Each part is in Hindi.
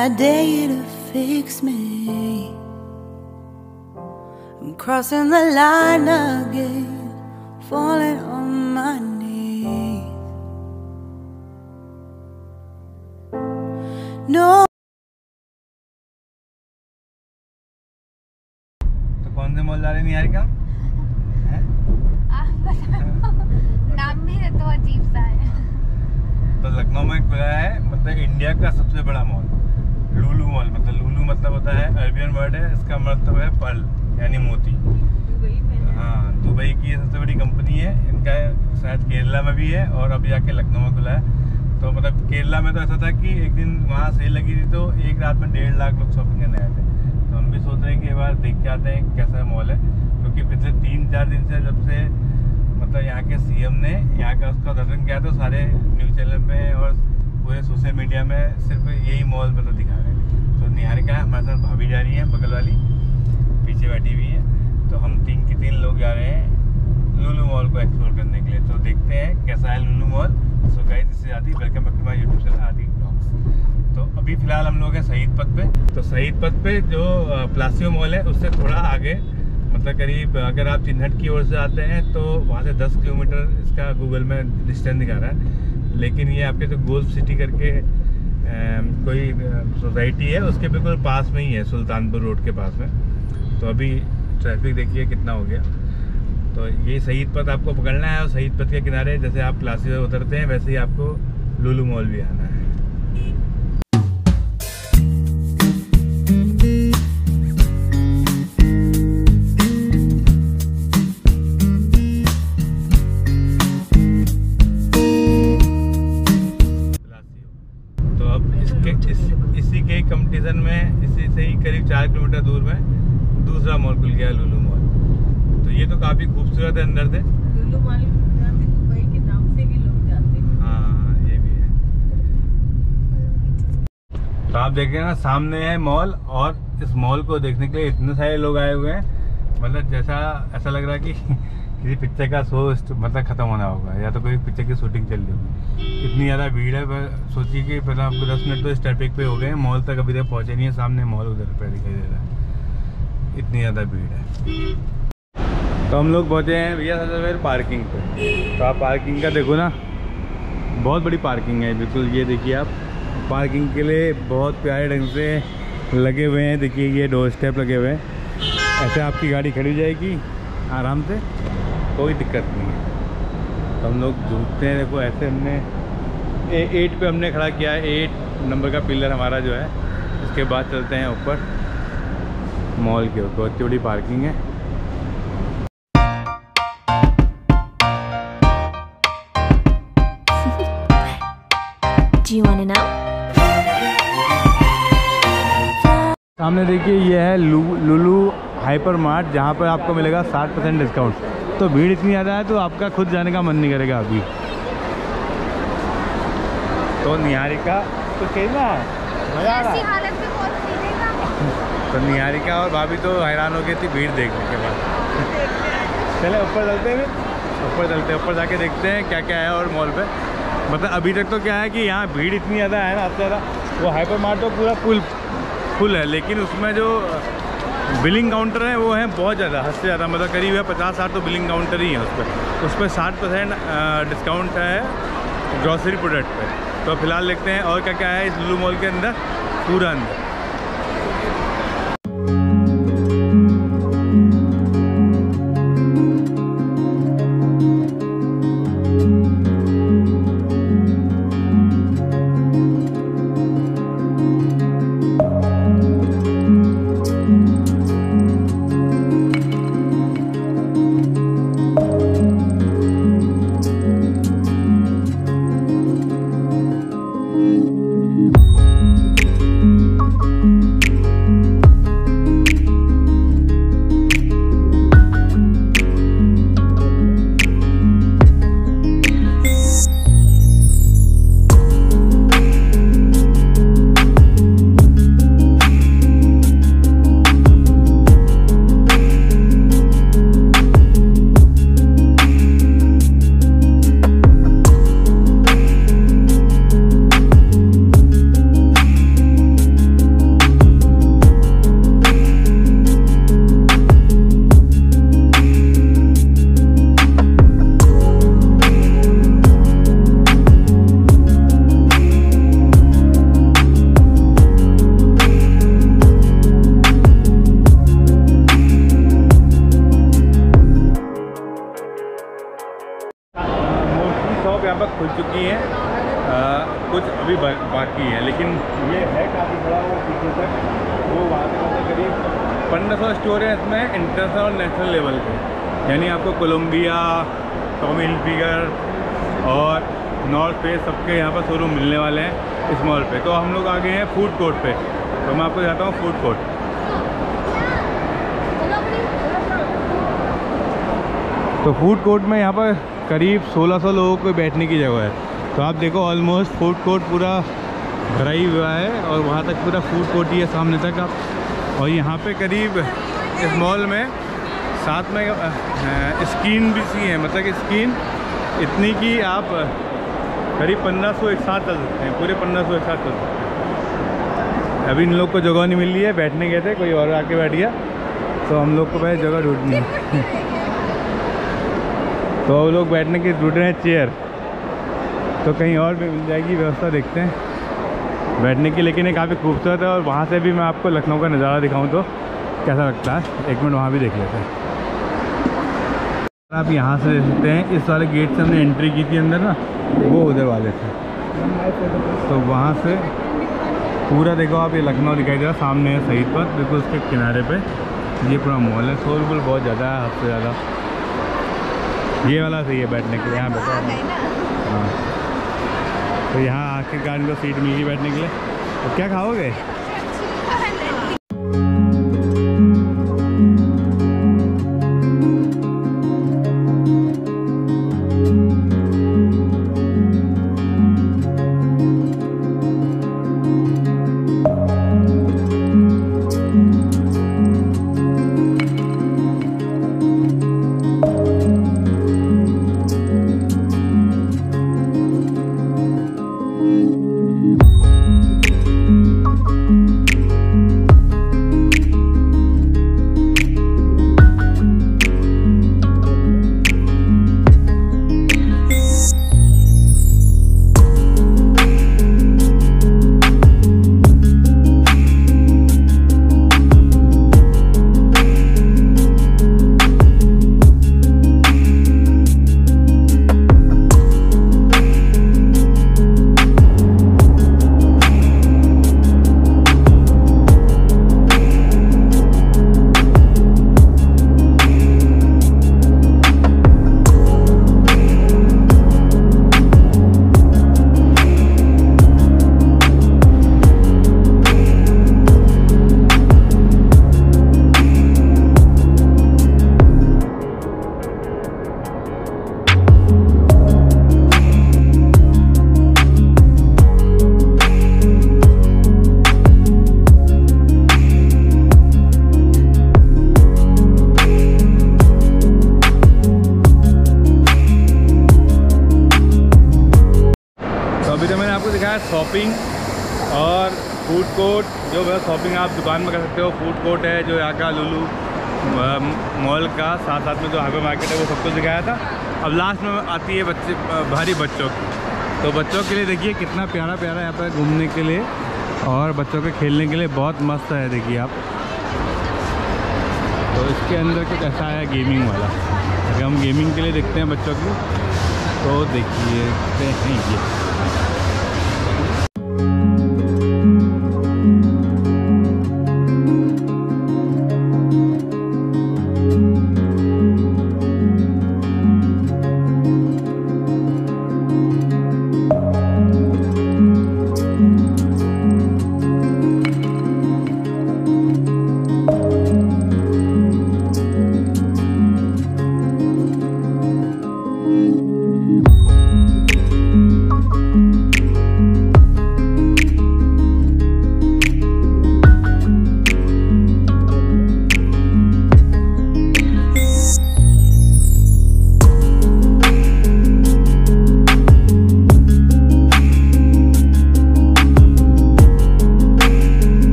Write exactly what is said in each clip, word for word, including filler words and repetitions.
I dare you to fix me. I'm crossing the line again, falling on my knees. No. तो कौन से मॉल जा रहे नहीं यार क्या? नाम भी तो अजीब सा है। तो लखनऊ में खुला है मतलब इंडिया का सबसे बड़ा मॉल लुलू मॉल। मतलब लुलू मतलब होता है अरबियन वर्ड है, इसका मतलब है पर्ल यानी मोती। दुबई में हाँ, दुबई की सबसे बड़ी कंपनी है। इनका शायद केरला में भी है और अब जाके लखनऊ में खुला है। तो मतलब केरला में तो ऐसा था कि एक दिन वहाँ सेल लगी थी तो एक रात में डेढ़ लाख लोग शॉपिंग करने आए थे। तो हम भी सोच रहे हैं कि एक बार देख के आते हैं कैसा मॉल है, क्योंकि पिछले तीन चार दिन से जब से मतलब यहाँ के सीएम ने यहाँ का उसका दर्शन किया तो सारे न्यूज़ चैनल में और पूरे सोशल मीडिया में सिर्फ यही मॉल मतलब दिखा रहे हैं। तो निहारिका हमारे साथ भाभी जा रही है, बगल वाली पीछे बैठी हुई है। तो हम तीन के तीन लोग जा रहे हैं लुलू मॉल को एक्सप्लोर करने के लिए। तो देखते हैं कैसा है Lulu mall. So guys this is Adi, welcome back to my YouTube channel Adi vlogs. तो अभी फिलहाल हम लोग हैं शहीद पथ पे। तो शहीद पथ पे जो प्लासियो मॉल है उससे थोड़ा आगे मतलब करीब अगर आप चिन्हट की ओर से आते हैं तो वहाँ से दस किलोमीटर इसका गूगल में डिस्टेंस दिखा रहा है। लेकिन ये आपके जो तो गोल्फ सिटी करके ए, कोई सोसाइटी है उसके बिल्कुल पास में ही है, सुल्तानपुर रोड के पास में। तो अभी ट्रैफिक देखिए कितना हो गया। तो ये शहीद पथ आपको पकड़ना है और शहीद पथ के किनारे जैसे आप प्लासियो से उतरते हैं वैसे ही आपको लुलू मॉल भी आना है। में इसी से ही करीब चार किलोमीटर दूर में दूसरा मॉल खुल गया लुलू मॉल। तो ये तो काफी खूबसूरत है अंदर से। लुलू मॉल दुबई के नाम से भी लोग जाते हैं। हाँ ये भी है। तो आप देख रहे हैं ना सामने है मॉल और इस मॉल को देखने के लिए इतने सारे लोग आए हुए हैं। मतलब जैसा ऐसा लग रहा है कि किसी पिक्चर का शो मतलब खत्म होना होगा या तो कोई पिक्चर की शूटिंग चल रही होगी, इतनी ज़्यादा भीड़ है। सोचिए कि पहले आपको दस मिनट तो इस ट्रैफिक पे हो गए, मॉल तक अभी तक पहुँचे नहीं है। सामने मॉल उधर पे दिखाई दे रहा है, इतनी ज़्यादा भीड़ है। तो हम लोग पहुँचे हैं भैया सर पार्किंग पे। तो आप पार्किंग का देखो ना, बहुत बड़ी पार्किंग है बिल्कुल। ये देखिए आप पार्किंग के लिए बहुत प्यारे ढंग से लगे हुए हैं। देखिए ये डोर स्टेप लगे हुए हैं, ऐसे आपकी गाड़ी खड़ी जाएगी आराम से, कोई दिक्कत नहीं है। तो हम लोग झूलते हैं देखो ऐसे। हमने एट पे हमने खड़ा किया है, एट नंबर का पिलर हमारा जो है। उसके बाद चलते हैं ऊपर मॉल के ऊपर, बहुत बड़ी पार्किंग है। सामने देखिए ये है लुलू हाइपर मार्ट, जहाँ पर आपको मिलेगा साठ परसेंट डिस्काउंट। तो भीड़ इतनी ज़्यादा है तो आपका खुद जाने का मन नहीं करेगा अभी। तो निहारिका तो खेलना मज़ा आ रहा है। तो निहारिका और भाभी तो हैरान हो गई थी भीड़ देखने के बाद। चले ऊपर चलते हैं, ऊपर चलते हैं, ऊपर जाके देखते हैं क्या क्या है और मॉल पे। मतलब अभी तक तो क्या है कि यहाँ भीड़ इतनी ज़्यादा है ना, आपसे ज़्यादा। वो हाइपर मार्ट तो पूरा फुल फुल है, लेकिन उसमें जो बिलिंग काउंटर है वो है बहुत ज़्यादा, हद से ज़्यादा। मतलब करीब है पचास साठ तो बिलिंग काउंटर ही है उस पर। उस पर साठ परसेंट डिस्काउंट है ग्रॉसरी प्रोडक्ट पे। तो फिलहाल देखते हैं और क्या क्या है इस लुलू मॉल के अंदर पूरा अंदर। बाकी है, लेकिन ये है काफ़ी बड़ा। वो पीछे तक वो वहाँ से मतलब करीब पंद्रह सौ स्टोर है इसमें इंटरनेशनल और नेशनल लेवल के, यानी आपको कोलम्बिया, टॉमी हिल्फिगर और नॉर्थ फेस सबके यहाँ पर शोरूम मिलने वाले हैं इस मॉल पे। तो हम लोग आगे हैं फूड कोर्ट पे, तो मैं आपको दिखाता हूँ फूड कोर्ट। तो फूड कोर्ट में यहाँ पर करीब सोलह सौ लोगों को बैठने की जगह है। तो आप देखो ऑलमोस्ट फूड कोर्ट पूरा भरा ही हुआ है और वहाँ तक पूरा फूड कोर्ट ही है सामने तक आप। और यहाँ पे करीब इस मॉल में साथ में स्क्रीन भी सी है, मतलब कि स्क्रीन इतनी कि आप करीब पंद्रह सौ एक साथ चल सकते हैं, पूरे पंद्रह सौ एक साथ चल सकते हैं। अभी इन लोग को जगह नहीं मिली है, बैठने गए थे, कोई और आके बैठ गया, तो हम लोग को भाई जगह ढूंढनी है। तो वो लोग बैठने के ढूंढ रहे हैं चेयर, तो कहीं और भी मिल जाएगी व्यवस्था, देखते हैं बैठने की। लेकिन ये काफ़ी खूबसूरत है और वहाँ से भी मैं आपको लखनऊ का नज़ारा दिखाऊँ तो कैसा लगता है, एक मिनट वहाँ भी देख लेते हैं। आप यहाँ से देखते हैं इस वाले गेट से हमने एंट्री की थी अंदर ना, वो उधर वाले थे, तो वहाँ से पूरा देखो आप, ये लखनऊ दिखाई दे रहा सामने है शहीद पथ, बिल्कुल उसके किनारे पे ये पूरा मॉल है। शोरगुल बहुत ज़्यादा है, हद से ज़्यादा। ये वाला सही है बैठने के लिए, यहाँ बैठा हाँ, तो यहाँ आखिर कार को सीट मिली बैठने के लिए। तो क्या खाओगे? शॉपिंग और फूड कोर्ट, जो है शॉपिंग आप दुकान में कर सकते हो, फूड कोर्ट है जो यहाँ का लुलू मॉल का, साथ साथ में जो हाईवे मार्केट है वो सब कुछ दिखाया था। अब लास्ट में आती है बच्चे भारी बच्चों की, तो बच्चों के लिए देखिए कितना प्यारा प्यारा यहाँ पर घूमने के लिए और बच्चों के खेलने के लिए बहुत मस्त है। देखिए आप, तो इसके अंदर कुछ ऐसा है गेमिंग वाला, अगर हम गेमिंग के लिए देखते हैं बच्चों की, तो देखिए देखिए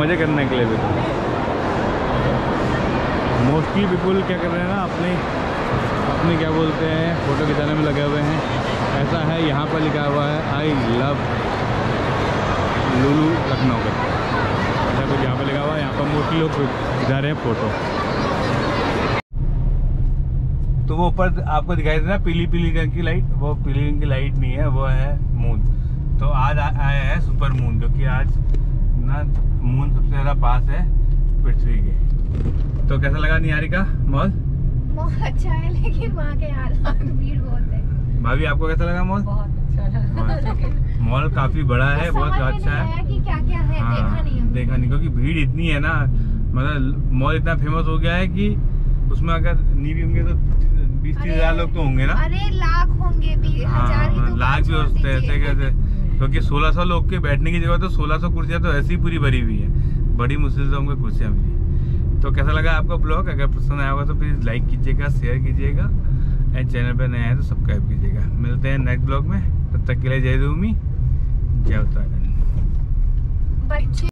मज़े करने के लिए। भी मोस्टली पीपल क्या कर रहे हैं ना, अपने अपने क्या बोलते हैं फ़ोटो खिंचाने में लगे हुए हैं। ऐसा है यहाँ पर लिखा हुआ है आई लव लुलू लखनऊ का ऐसा कुछ यहाँ पे लगा हुआ है। यहाँ पर मोस्टली लोग जा रहे हैं फोटो। तो वो ऊपर आपको दिखाई दे रहा है पीली पीली रंग की लाइट, वो पीली रंग की लाइट नहीं है, वो है मून। तो आज आया है सुपर मून, क्योंकि आज ना मून सबसे ज़्यादा पास है पृथ्वी के। तो कैसा लगा निहारिका मॉल? बहुत अच्छा है, लेकिन वहाँ के यार भीड़ बहुत है। भाभी आपको कैसा लगा मॉल? बहुत अच्छा लगा। मॉल काफी बड़ा है, बहुत अच्छा है कि क्या क्या है। हाँ, देखा नहीं है। देखा नहीं, क्योंकि भीड़ इतनी है ना, मतलब मॉल इतना फेमस हो गया है कि उसमें अगर नहीं भी होंगे तो बीस तीस हजार लोग तो होंगे ना। अरे लाख होंगे भी। हाँ, हजार ही तो लाख भी होते ऐसे कैसे, क्योंकि सोलह सौ लोग के बैठने की जगह तो सोलह सौ कुर्सियाँ तो ऐसी पूरी भरी हुई है, बड़ी मुश्किल से हमको कुर्सियाँ मिली। तो कैसा लगा आपका ब्लॉग? अगर पसंद आया होगा तो प्लीज लाइक कीजिएगा, शेयर कीजिएगा, एंड चैनल पर नया है तो सब्सक्राइब कीजिएगा। मिलते हैं नेक्स्ट ब्लॉग में, तब तक के लिए जय भूमि, जय उत्तराखंड।